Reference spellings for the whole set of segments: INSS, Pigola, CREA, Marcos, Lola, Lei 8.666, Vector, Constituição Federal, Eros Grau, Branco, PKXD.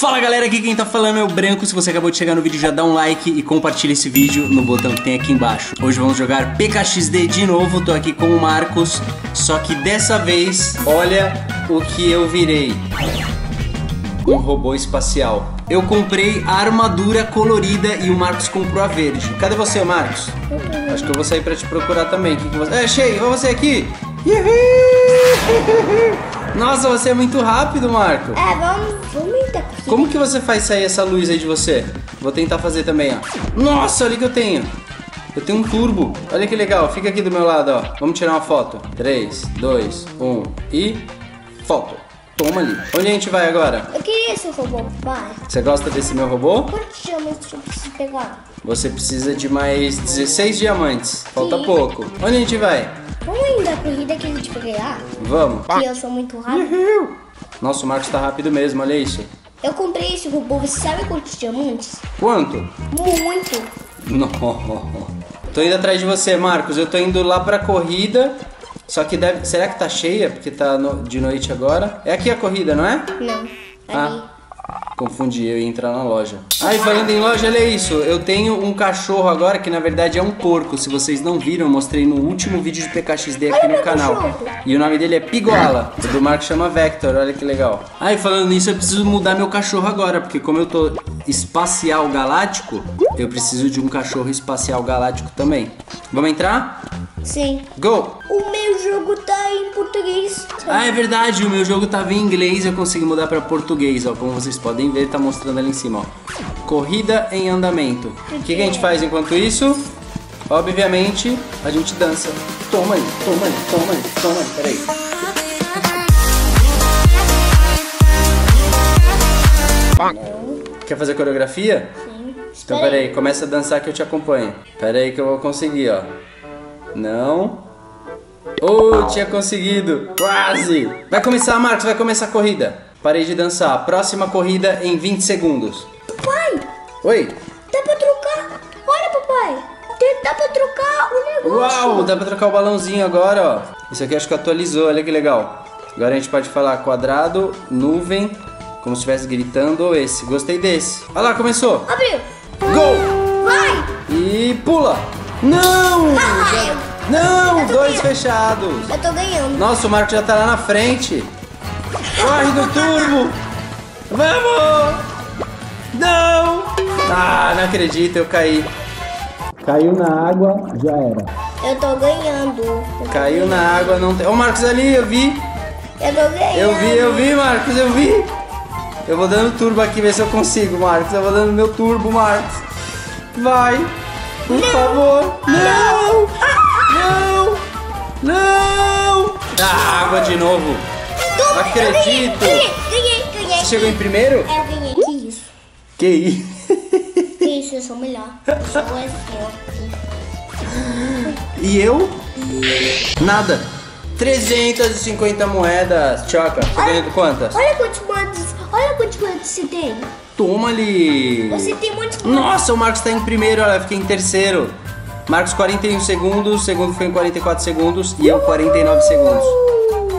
Fala galera, aqui quem tá falando é o Branco. Se você acabou de chegar no vídeo, já dá um like e compartilha esse vídeo no botão que tem aqui embaixo. Hoje vamos jogar PKXD de novo, tô aqui com o Marcos. Só que dessa vez, olha o que eu virei. Um robô espacial. Eu comprei a armadura colorida e o Marcos comprou a verde. Cadê você, Marcos? Acho que eu vou sair pra te procurar também. Que você... É, achei, olha você aqui. Nossa, você é muito rápido, Marco. É, vamos entrar. Como que você faz sair essa luz aí de você? Vou tentar fazer também, ó. Nossa, olha o que eu tenho. Eu tenho um turbo. Olha que legal, fica aqui do meu lado, ó. Vamos tirar uma foto. 3, 2, 1 e... Foto. Toma ali. Onde a gente vai agora? Eu queria esse robô, pai. Você gosta desse meu robô? Quantos diamantes eu preciso pegar? Você precisa de mais 16 diamantes. Falta sim, pouco. Onde a gente vai? Vamos ainda a corrida que a gente vai ganhar? Vamos. Porque eu sou muito rápido. Uhul. Nossa, o Marcos tá rápido mesmo, olha isso. Eu comprei esse robô, você sabe quantos diamantes? Quanto? Muito. Não. Tô indo atrás de você, Marcos. Eu tô indo lá pra corrida. Só que deve... Será que tá cheia? Porque tá de noite agora. É aqui a corrida, não é? Não. Ali. Ah, confundi, eu ia entrar na loja. Ai, falando em loja, olha isso. Eu tenho um cachorro agora que na verdade é um porco. Se vocês não viram, eu mostrei no último vídeo de PKXD aqui no canal. Cachorro. E o nome dele é Pigola. O do Marco chama Vector, olha que legal. Ai, falando nisso, eu preciso mudar meu cachorro agora. Porque como eu tô espacial galáctico, eu preciso de um cachorro espacial galáctico também. Vamos entrar? Sim. Go! O meu jogo tá em português. Ah, é verdade, o meu jogo tava em inglês, eu consegui mudar pra português, ó. Como vocês podem ver, tá mostrando ali em cima, ó. Corrida em andamento. O que a gente faz enquanto isso? Obviamente, a gente dança. Toma aí, toma aí, toma aí, toma aí, peraí. Quer fazer coreografia? Sim. Então peraí, começa a dançar que eu te acompanho. Peraí que eu vou conseguir, ó. Não. Oh, tinha conseguido. Quase. Vai começar, Marcos. Vai começar a corrida. Parei de dançar. Próxima corrida em 20 segundos. Papai. Oi. Dá pra trocar. Olha, papai. Dá pra trocar o negócio. Uau, dá pra trocar o balãozinho agora, ó. Isso aqui acho que atualizou. Olha que legal. Agora a gente pode falar quadrado, nuvem, como se estivesse gritando, ou esse. Gostei desse. Olha lá, começou. Abriu. Gol. Vai. E pula. Não! Ah, não! Dois ganhando. Fechados! Eu tô ganhando! Nossa, o Marco já tá lá na frente! Corre do turbo! Vamos! Não! Ah, não acredito, eu caí! Caiu na água, já era! Eu tô ganhando! Caiu na água, não tem... Ó, o Marcos ali, eu vi! Eu tô ganhando! Eu vi, Marcos, eu vi! Eu vou dando turbo aqui, ver se eu consigo, Marcos! Eu vou dando meu turbo, Marcos! Vai! Por favor, não! Não! Não! Ah, água de novo! Não acredito! Ganhei! Você chegou em primeiro? É, eu ganhei. Que isso? Que isso? Que isso, eu sou melhor. Eu sou assim, ó. E eu? Nada! 350 moedas! Tchoca, você ganhou quantas? Olha quantas moedas você tem! Toma ali! Você tem muitos. Nossa, o Marcos tá em primeiro, olha, eu fiquei em terceiro. Marcos 41 segundos, o segundo foi em 44 segundos e eu 49 segundos.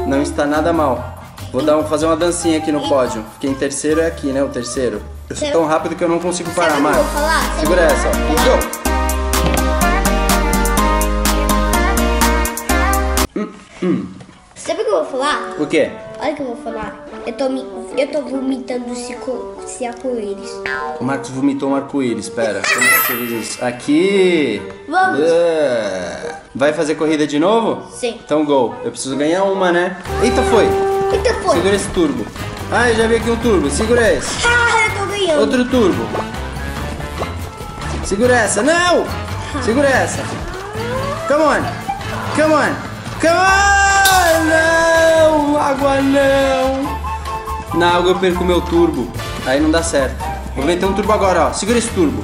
Não está nada mal. Vou fazer uma dancinha aqui no pódio. Fiquei em terceiro, é aqui, né? O terceiro. Eu sou tão rápido que eu não consigo parar, Marcos. Segura essa, ó. Sabe o que eu vou falar? O quê? Olha o que eu vou falar. Eu tô vomitando esse arco-íris. O Marcos vomitou um arco-íris, pera. Como você diz isso? Aqui! Vamos! Vai fazer corrida de novo? Sim. Então gol. Eu preciso ganhar uma, né? Eita, foi! Eita, foi! Segura esse turbo. Ah, eu já vi aqui um turbo. Segura esse. Ah, eu tô ganhando. Outro turbo. Segura essa. Não! Segura essa. Come on! Come on! Come on! Não! Água não! Na água eu perco meu turbo. Aí não dá certo. Vou meter um turbo agora, ó. Segura esse turbo.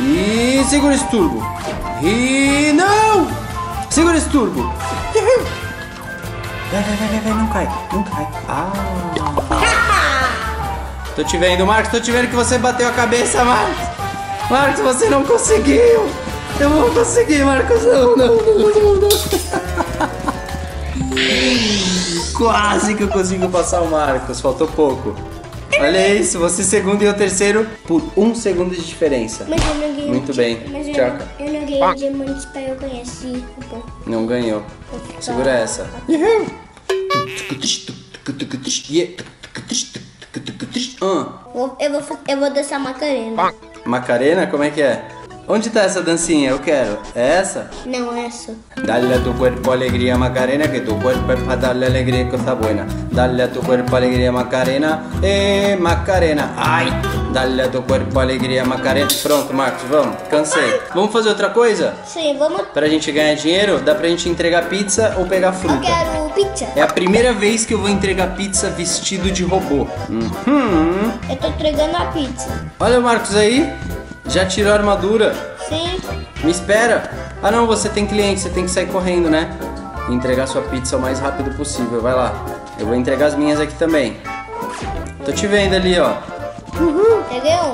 E segura esse turbo. E não! Segura esse turbo. Vai, não cai. Não cai. Ah. Tô te vendo, Marcos. Tô te vendo que você bateu a cabeça, Marcos. Marcos, você não conseguiu. Eu vou conseguir, Marcos. Não. Quase que eu consigo passar o Marcos, faltou pouco. Olha isso, você segundo e eu terceiro por 1 segundo de diferença. Mas eu não ganhei. Muito bem. Mas eu não ganhei diamantes pra eu ganhar esse cupom. Não ganhou. Segura essa. Uhum. Eu vou dançar Macarena. Macarena? Como é que é? Onde tá essa dancinha? Eu quero. É essa? Não, essa. Dá-lhe a tu corpo alegria, Macarena, que tu corpo é pra dar-lhe alegria que tá boa. Dá-lhe a tu corpo alegria, Macarena. E Macarena. Ai! Dá-lhe a tu corpo alegria, Macarena. Pronto, Marcos, vamos. Cansei. Vamos fazer outra coisa? Sim, vamos. Pra gente ganhar dinheiro, dá pra gente entregar pizza ou pegar fruta? Eu quero pizza. É a primeira vez que eu vou entregar pizza vestido de robô. Uhum. Eu tô entregando a pizza. Olha o Marcos aí. Já tirou a armadura? Sim. Me espera. Ah não, você tem cliente, você tem que sair correndo, né? E entregar sua pizza o mais rápido possível, vai lá. Eu vou entregar as minhas aqui também. Tô te vendo ali, ó. Uhul. Peguei um.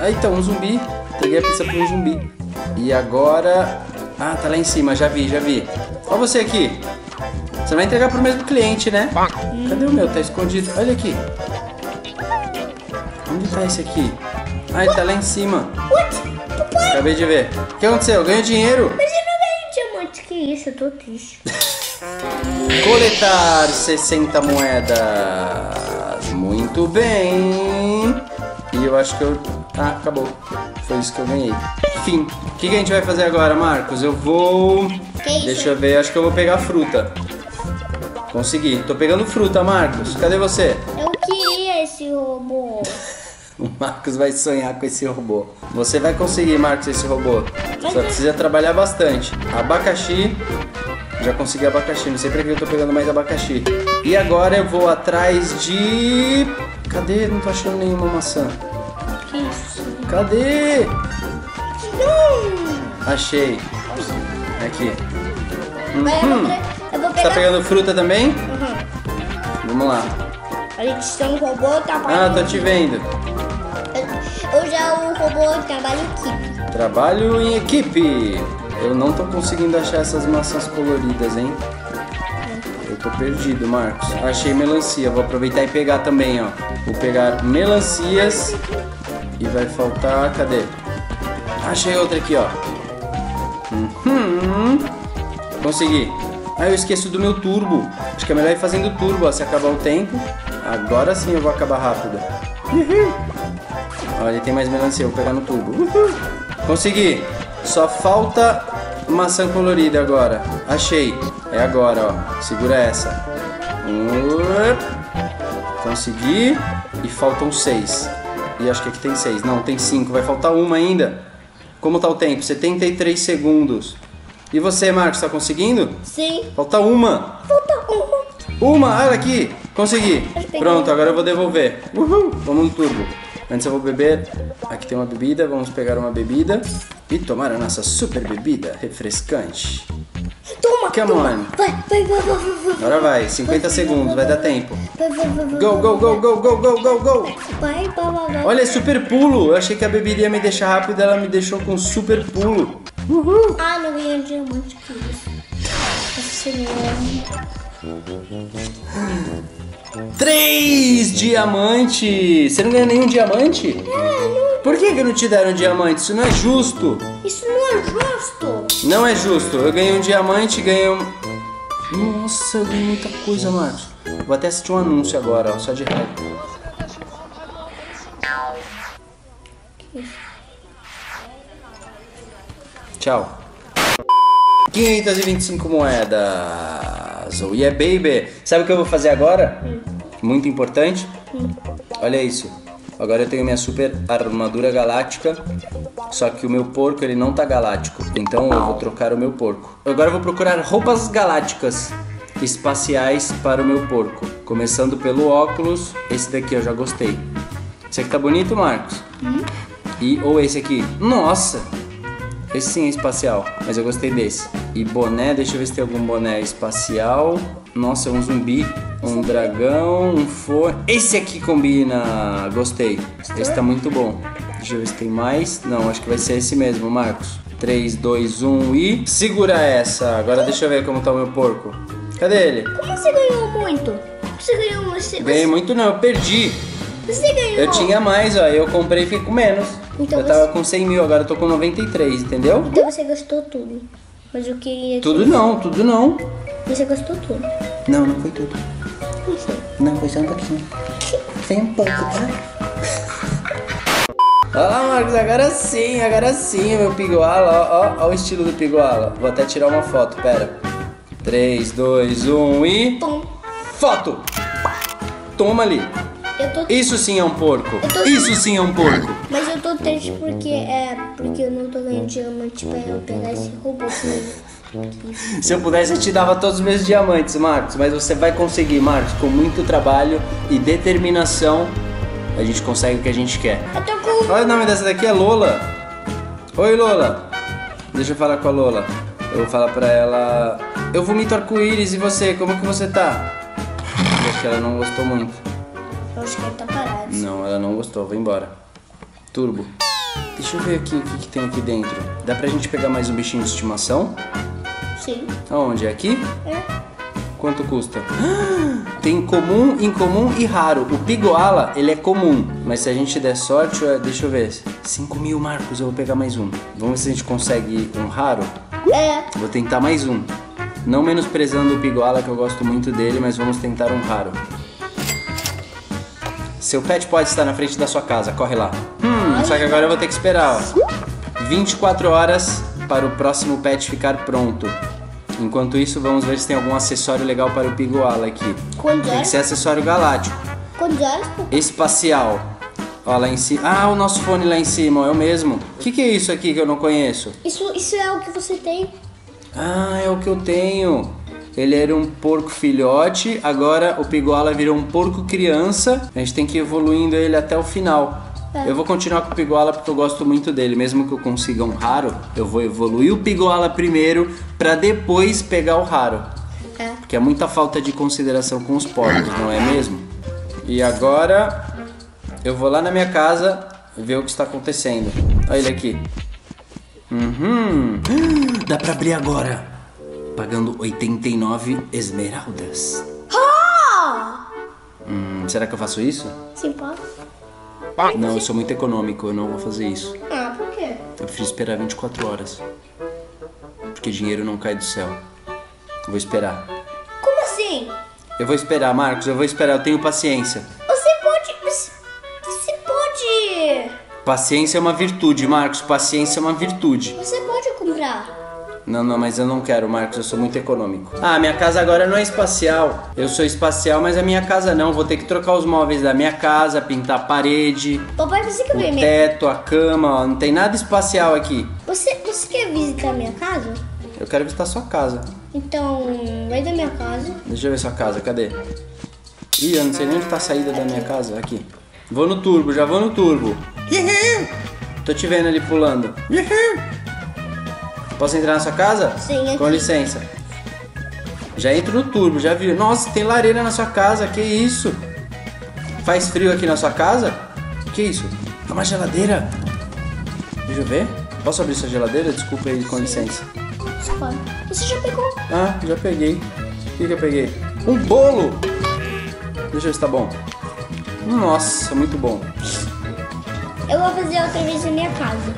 Ah, então, um zumbi. Peguei a pizza pra um zumbi. E agora... Ah, tá lá em cima, já vi, já vi. Olha você aqui. Você vai entregar pro mesmo cliente, né? Cadê o meu? Tá escondido. Olha aqui. Onde tá esse aqui? Ah, ele tá lá em cima. What? Acabei de ver. O que aconteceu? Ganhou dinheiro? Mas eu não ganhei diamante. Que isso? Eu tô triste. Coletar 60 moedas. Muito bem. E eu acho que eu... Ah, acabou. Foi isso que eu ganhei. Fim. O que a gente vai fazer agora, Marcos? Eu vou... Que isso? Deixa eu ver. Acho que eu vou pegar fruta. Consegui. Tô pegando fruta, Marcos. Cadê você? Eu queria esse robô. O Marcos vai sonhar com esse robô. Você vai conseguir, Marcos, esse robô. Só precisa trabalhar bastante. Abacaxi. Já consegui abacaxi. Não sei pra que eu tô pegando mais abacaxi. E agora eu vou atrás de... Cadê? Não tô achando nenhuma maçã. Que isso? Cadê? Não. Achei. Aqui. Eu vou pegar... Você tá pegando fruta também? Uhum. Vamos lá. Olha que estão robô, tá? Ah, tô te vendo. Eu já o robô trabalho em equipe. Trabalho em equipe. Eu não tô conseguindo achar essas maçãs coloridas, hein? Eu tô perdido, Marcos. Achei melancia. Vou aproveitar e pegar também, ó. Vou pegar melancias. E vai faltar... Cadê? Achei outra aqui, ó. Uhum. Consegui. Ah, eu esqueço do meu turbo. Acho que é melhor ir fazendo turbo, ó. Se acabar o tempo. Agora sim eu vou acabar rápido. Uhum. Olha, tem mais melancia, vou pegar no tubo. Uhul. Consegui. Só falta maçã colorida agora. Achei. É agora, ó. Segura essa. Consegui. E faltam 6. E acho que aqui tem 6. Não, tem 5. Vai faltar uma ainda. Como tá o tempo? 73 segundos. E você, Marcos, tá conseguindo? Sim. Falta uma. Falta uma. Olha aqui. Consegui. Pronto, agora eu vou devolver. Uhul. Vamos no tubo. Antes eu vou beber, aqui tem uma bebida, vamos pegar uma bebida e tomar a nossa super bebida refrescante. Toma, come on. Vai. Agora vai, 50 segundos, vai dar tempo. Go. Vai. Olha, super pulo, eu achei que a bebida ia me deixar rápido, ela me deixou com super pulo. Uhul. Ah, não ganhei diamante, que isso. 3 diamantes! Você não ganhou nenhum diamante? Não. Por que não te deram diamante? Isso não é justo! Isso não é justo! Não é justo! Eu ganhei um diamante e ganhei um... Nossa, eu ganhei muita coisa, Marcos. Vou até assistir um anúncio agora, ó, só de raiva. Tchau. 525 moedas. E yeah, baby, sabe o que eu vou fazer agora? Muito importante. Olha isso. Agora eu tenho minha super armadura galáctica. Só que o meu porco ele não tá galáctico. Então eu vou trocar o meu porco. Agora eu vou procurar roupas galácticas espaciais para o meu porco. Começando pelo óculos. Esse daqui eu já gostei. Esse aqui tá bonito, Marcos? Ou esse aqui. Nossa! Esse sim é espacial, mas eu gostei desse. E boné, deixa eu ver se tem algum boné espacial. Nossa, é um zumbi, um dragão, um forno. Esse aqui combina, gostei. Esse tá muito bom. Deixa eu ver se tem mais. Não, acho que vai ser esse mesmo, Marcos. 3, 2, 1 e... Segura essa! Agora deixa eu ver como tá o meu porco. Cadê ele? Como você ganhou muito? Ganhei muito não, eu perdi. Você ganhou. Eu tinha mais, ó. Eu comprei e fiquei com menos. Então eu tava com 100 mil, agora eu tô com 93, entendeu? Então você gastou tudo. Mas eu queria... Tudo não, tudo não. Você gastou tudo. Não, não foi tudo. Não foi. Não, foi só um pouquinho. Foi um pouco, tá? Olha lá, Marcos, agora sim, meu Pigola. Ó, ó, ó o estilo do Pigola. Vou até tirar uma foto, pera. 3, 2, 1 e... Tom. Foto! Toma ali. Isso sim é um porco. Isso sim é um porco. Mas eu tô triste porque porque eu não tô ganhando diamante pra eu pegar esse robô. Se eu pudesse eu te dava todos os meus diamantes, Marcos. Mas você vai conseguir, Marcos. Com muito trabalho e determinação a gente consegue o que a gente quer. Olha o nome dessa daqui, é Lola. Oi, Lola. Deixa eu falar com a Lola. Eu vou falar pra ela... Eu vomito arco-íris e você, como que você tá? Acho que ela não gostou muito. Eu acho que ele tá parado. Não, ela não gostou, vai embora. Turbo. Deixa eu ver aqui o que, que tem aqui dentro. Dá pra gente pegar mais um bichinho de estimação? Sim. Aonde? Aqui? É. Quanto custa? Tem comum, incomum e raro. O Pigola, ele é comum. Mas se a gente der sorte, deixa eu ver. 5 mil, Marcos, eu vou pegar mais um. Vamos ver se a gente consegue um raro? É. Vou tentar mais um. Não menosprezando o Pigola, que eu gosto muito dele, mas vamos tentar um raro. Seu pet pode estar na frente da sua casa, corre lá. Só que agora eu vou ter que esperar, ó. 24 horas para o próximo pet ficar pronto. Enquanto isso, vamos ver se tem algum acessório legal para o Pigola aqui. Tem que ser acessório galáctico. Espacial. Ó, lá em cima. Ah, o nosso fone lá em cima, ó, é o mesmo. O que, que é isso aqui que eu não conheço? Isso é o que você tem. Ah, é o que eu tenho. Ele era um porco filhote, agora o Pigola virou um porco criança. A gente tem que ir evoluindo ele até o final. Eu vou continuar com o Pigola porque eu gosto muito dele. Mesmo que eu consiga um raro, eu vou evoluir o Pigola primeiro pra depois pegar o raro. Porque é muita falta de consideração com os porcos, não é mesmo? E agora eu vou lá na minha casa ver o que está acontecendo. Olha ele aqui. Dá pra abrir agora. Pagando 89 esmeraldas. Será que eu faço isso? Sim, pode. Não, eu sou muito econômico, eu não vou fazer isso. Ah, por quê? Eu preciso esperar 24 horas. Porque dinheiro não cai do céu. Eu vou esperar. Como assim? Eu vou esperar, Marcos, eu vou esperar, eu tenho paciência. Você pode... Paciência é uma virtude, Marcos, paciência é uma virtude. Você pode comprar. Não, não, mas eu não quero, Marcos, eu sou muito econômico. Ah, minha casa agora não é espacial. Eu sou espacial, mas a minha casa não. Vou ter que trocar os móveis da minha casa, pintar a parede, papai, você quer o teto, a cama, ó, não tem nada espacial aqui. Você quer visitar a minha casa? Eu quero visitar a sua casa. Então, vai da minha casa. Deixa eu ver sua casa, cadê? Ih, eu não sei nem onde tá a saída da minha casa, aqui. Vou no turbo, já vou no turbo. Tô te vendo ali pulando. Posso entrar na sua casa? Sim, aqui. Com licença. Já entro no turbo, já viu? Nossa, tem lareira na sua casa, que isso? Faz frio aqui na sua casa? Que isso? É uma geladeira? Deixa eu ver. Posso abrir sua geladeira? Desculpa aí, com licença. Você já pegou? Ah, já peguei. O que eu peguei? Um bolo! Deixa eu ver se tá bom. Nossa, muito bom. Eu vou fazer outra vez na minha casa.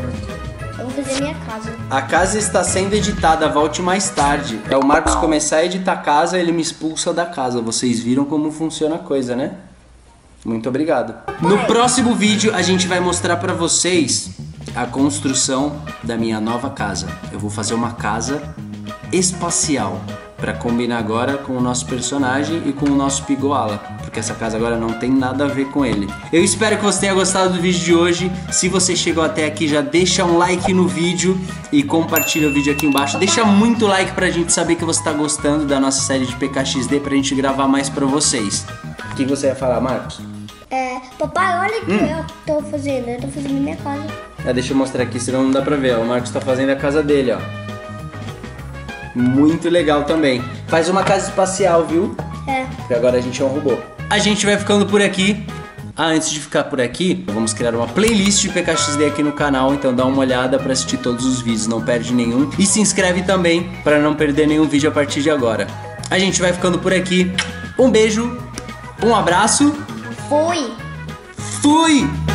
Eu vou fazer minha casa. A casa está sendo editada, volte mais tarde. É o Marcos começar a editar a casa, ele me expulsa da casa. Vocês viram como funciona a coisa, né? Muito obrigado. No próximo vídeo a gente vai mostrar pra vocês a construção da minha nova casa. Eu vou fazer uma casa espacial pra combinar agora com o nosso personagem e com o nosso Pigola, porque essa casa agora não tem nada a ver com ele. Eu espero que você tenha gostado do vídeo de hoje. Se você chegou até aqui, já deixa um like no vídeo e compartilha o vídeo aqui embaixo. Deixa muito like pra gente saber que você tá gostando da nossa série de PKXD pra gente gravar mais pra vocês. O que você ia falar, Marcos? Papai, olha o que eu tô fazendo. Eu tô fazendo minha casa. Deixa eu mostrar aqui, senão não dá pra ver. O Marcos tá fazendo a casa dele, ó. Muito legal também. Faz uma casa espacial, viu? Porque agora a gente é um robô. A gente vai ficando por aqui. Antes de ficar por aqui, vamos criar uma playlist de PKXD aqui no canal. Então dá uma olhada pra assistir todos os vídeos, não perde nenhum. E se inscreve também pra não perder nenhum vídeo a partir de agora. A gente vai ficando por aqui. Um beijo, um abraço. Fui! Fui!